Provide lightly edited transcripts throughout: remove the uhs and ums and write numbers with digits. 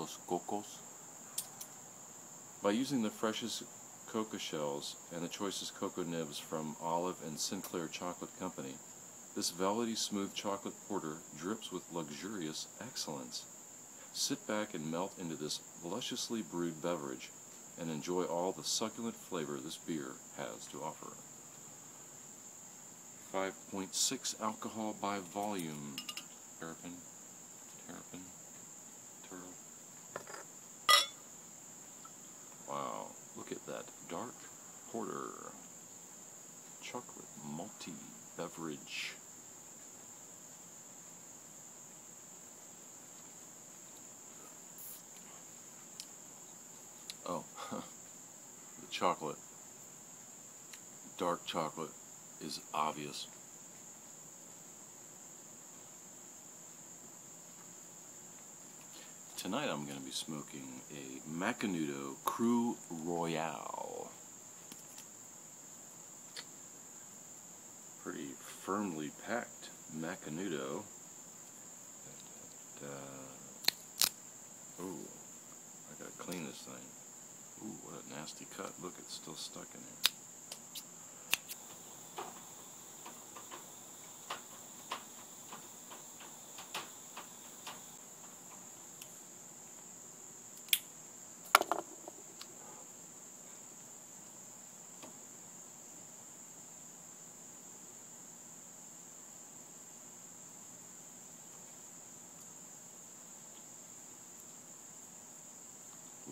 Dos Cocoas. By using the freshest coca shells and the choicest cocoa nibs from Olive and Sinclair Chocolate Company, this velvety smooth chocolate porter drips with luxurious excellence. Sit back and melt into this lusciously brewed beverage and enjoy all the succulent flavor this beer has to offer. 5.6 alcohol by volume. Terrapin. Wow, look at that dark porter. Chocolate malty beverage. Oh, the chocolate, dark chocolate is obvious. Tonight I'm going to be smoking a Macanudo Cru Royale. Pretty firmly packed Macanudo. Oh, I gotta clean this thing. Ooh, what a nasty cut. Look, it's still stuck in there.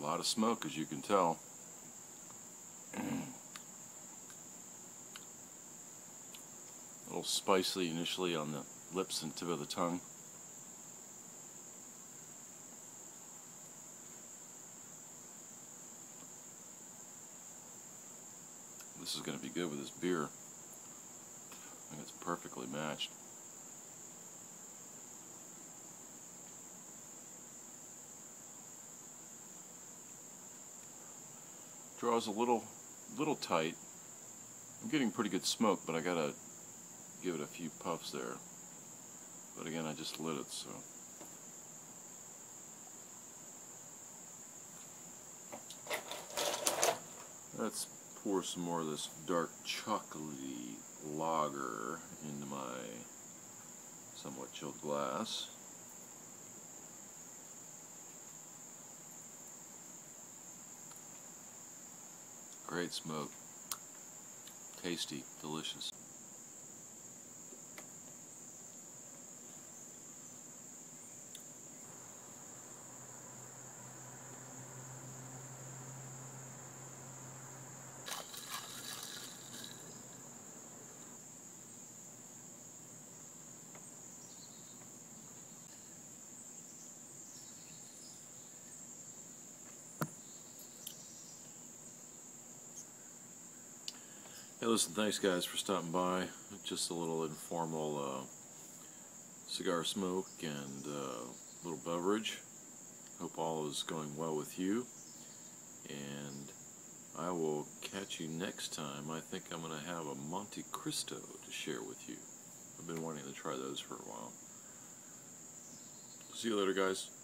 A lot of smoke, as you can tell. A little spicy initially on the lips and tip of the tongue. This is going to be good with this beer. I think it's perfectly matched. Draws a little tight. I'm getting pretty good smoke, but I gotta give it a few puffs there. But again, I just lit it, so. Let's pour some more of this dark chocolatey lager into my somewhat chilled glass. Great smoke. Tasty, delicious. Hey, listen, thanks guys for stopping by. Just a little informal cigar smoke and little beverage. Hope all is going well with you. And I will catch you next time. I think I'm going to have a Monte Cristo to share with you. I've been wanting to try those for a while. See you later, guys.